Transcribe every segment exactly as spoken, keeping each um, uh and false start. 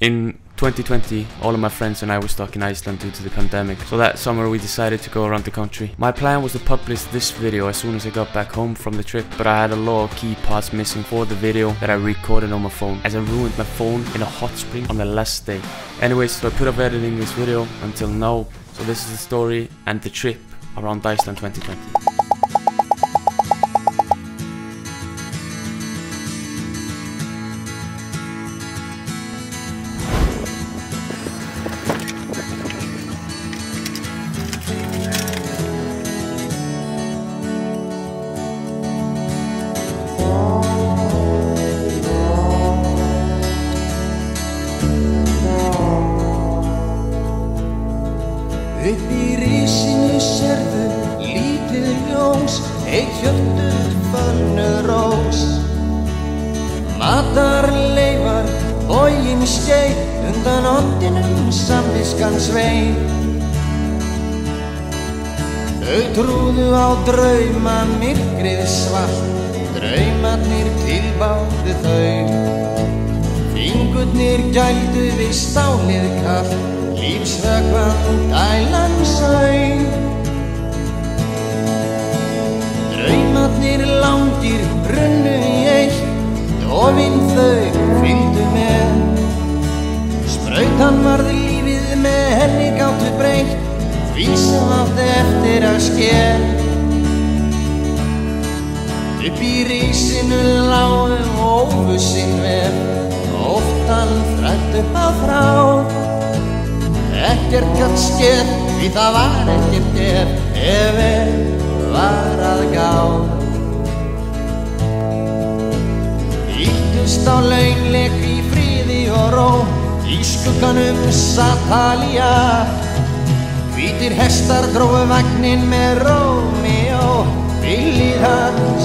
In twenty twenty, all of my friends and I were stuck in Iceland due to the pandemic, so that summer we decided to go around the country. My plan was to publish this video as soon as I got back home from the trip, but I had a lot of key parts missing for the video that I recorded on my phone, as I ruined my phone in a hot spring on the last day. Anyways, so I put up editing this video until now, so this is the story and the trip around Iceland twenty twenty. Upp í rísinu sérðu lítið ljós, eitt hjörtuð fönnuð rós. Matarleifar, boginn skeið, undan oddinum samviskan sveið. Þau trúðu á drauma myrkrið svart, draumarnir tilbáðu þau. Fingurnir gældu við stálið kallt, lífsvökvann dælan sæn. Draumarnir langir brunnu í eitt, ofinn þau fylgdu með. Sprautan varð lífið, með henni gátu breytt því sem átti eftir að ske. Upp í risinu lágu óvissinn vef, óttan þrætt upp að frá. Ekkert gat skeð, því það var ekkert ef, ef ef var að gá. Íttust á launleik í fríði og ró, í skugganum Satalía. Hvítir hestar dróðu vagninn með Rómeó, bíllinn hans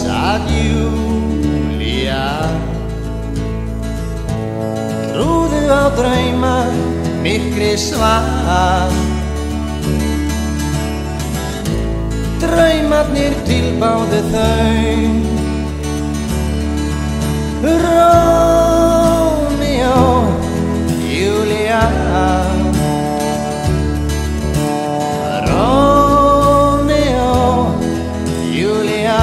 sat Júlía. Trúðu á drauma myrkrið svart, draumarnir tilbáðu þau. Rómeó, Júlía. Rómeó, Júlía.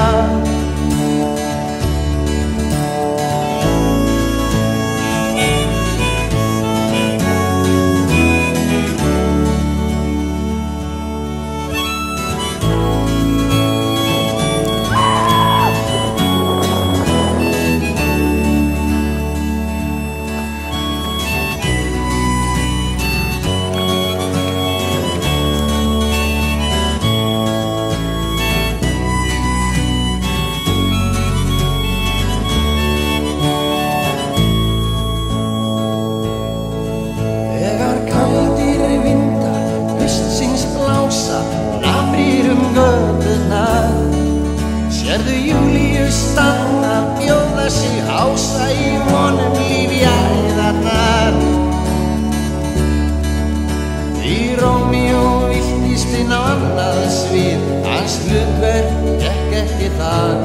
Sérðu Júlíu standa, bjóða sig hása í vonum lífi æðarnar. Því Rómeó villtist inn á annað svið, hans hlutverk gekk ekki þar.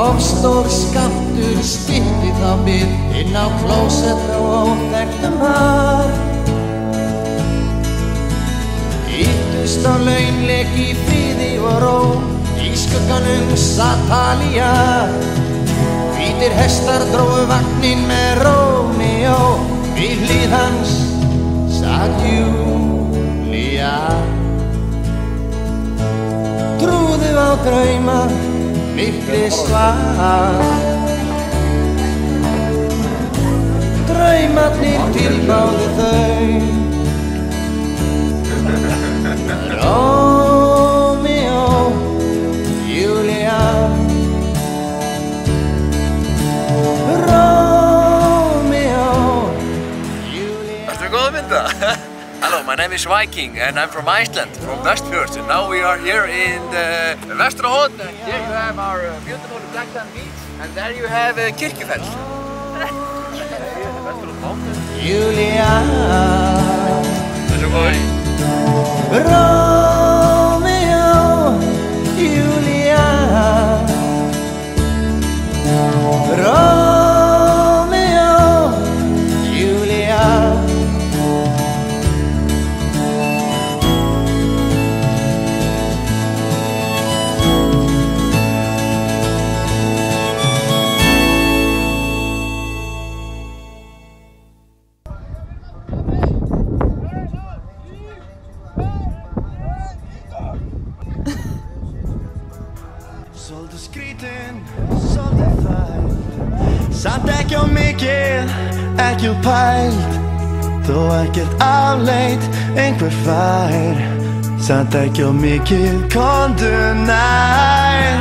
Of stór skammtur stytti þá bið, inn á klósett á óþekktum par. Íttust á launleik í fríði og ró, í skugganum Satalía. Hvítir hestar dróðu vagninn með Rómeó, við hlið hans sat Júlía. Trúðu á drauma myrkrið svart, draumarnir tilbáðu þau. Hello, my name is Viking and I'm from Iceland, from Westfjords, and now we are here in the Vestrahorn. Here you have our uh, beautiful black sand beach, and there you have uh, Kirkjufell. Júlía, Rómeó, Júlía, Rómeó, Svolítið skrítin, svolítið þælt, samt ekki á mikið, ekki á pælt, þó ekkert afleit, einhver fær, samt ekki á mikið, komdu nær.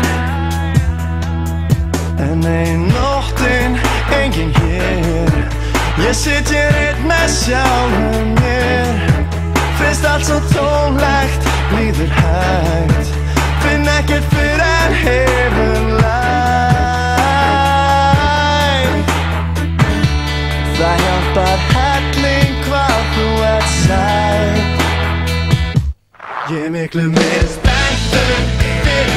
En ein nóttin, enginn hér, ég sit hér einn með sjálfum mér, finnst allt svo tómlegt, líður hægt, finn ekkert fyrir en hefur lært. Það hjálpar helling hvað þú ert sætt. Ég er miklu meir spenntur fyrir þér,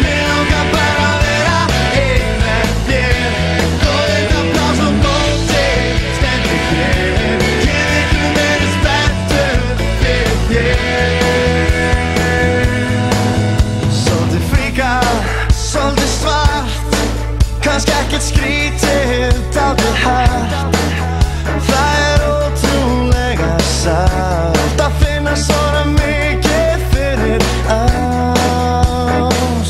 mig langar bara að vera einn með þér. Góðið applás og mótið stendur hér. Ég er miklu meir spenntur fyrir þér. Kannski ekkert skrítið, dálítið hart. Það er ótrúlega sárt að finna svona mikið fyrir ást.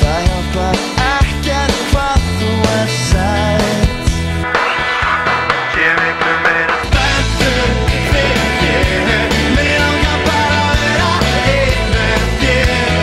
Það hjálpar ekkert hvað þú er sætt. Ég er miklu meira spenntur fyrir þér, mig langar bara að vera einn með þér.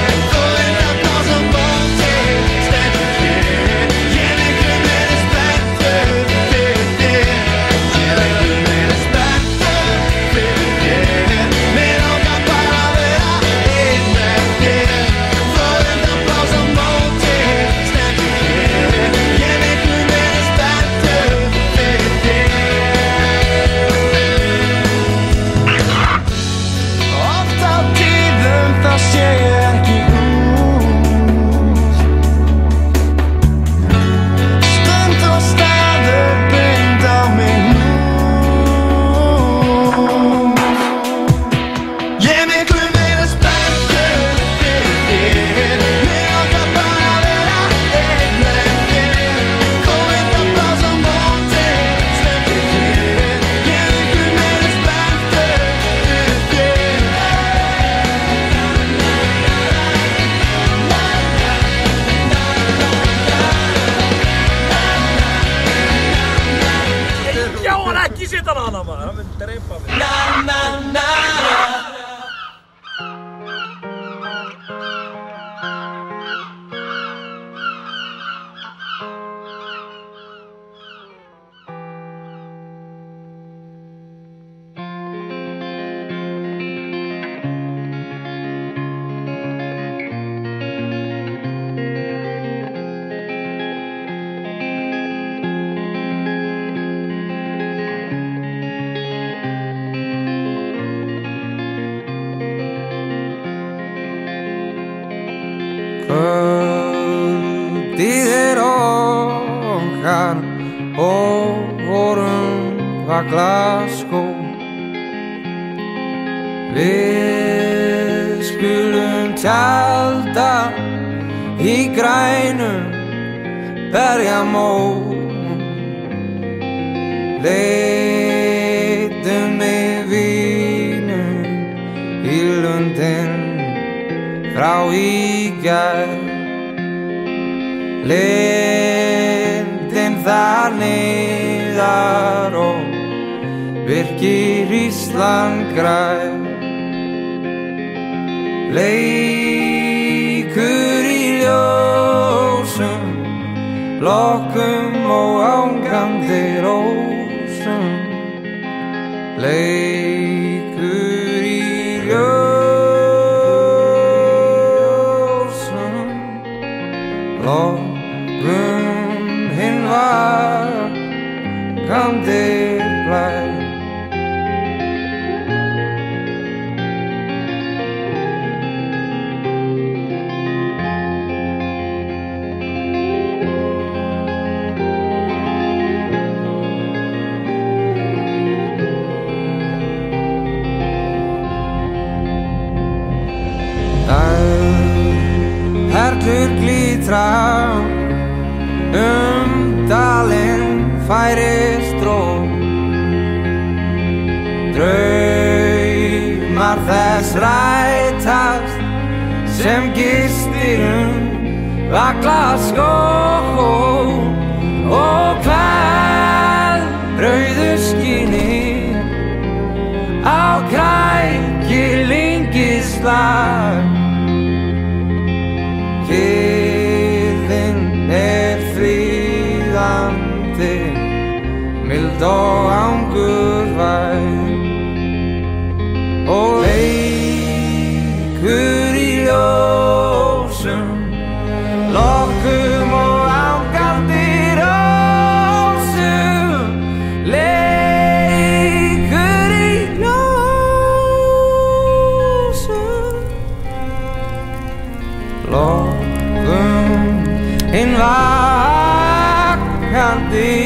sem gistirinn var Glasgow og klæð rauðu skinni á krækilingislag. Kyrrðin er fríðandi, mild og angurvæg, og leikur í ljósum lokkum og angandi rósum. Leikur í ljósum lokkum hinn vakandi.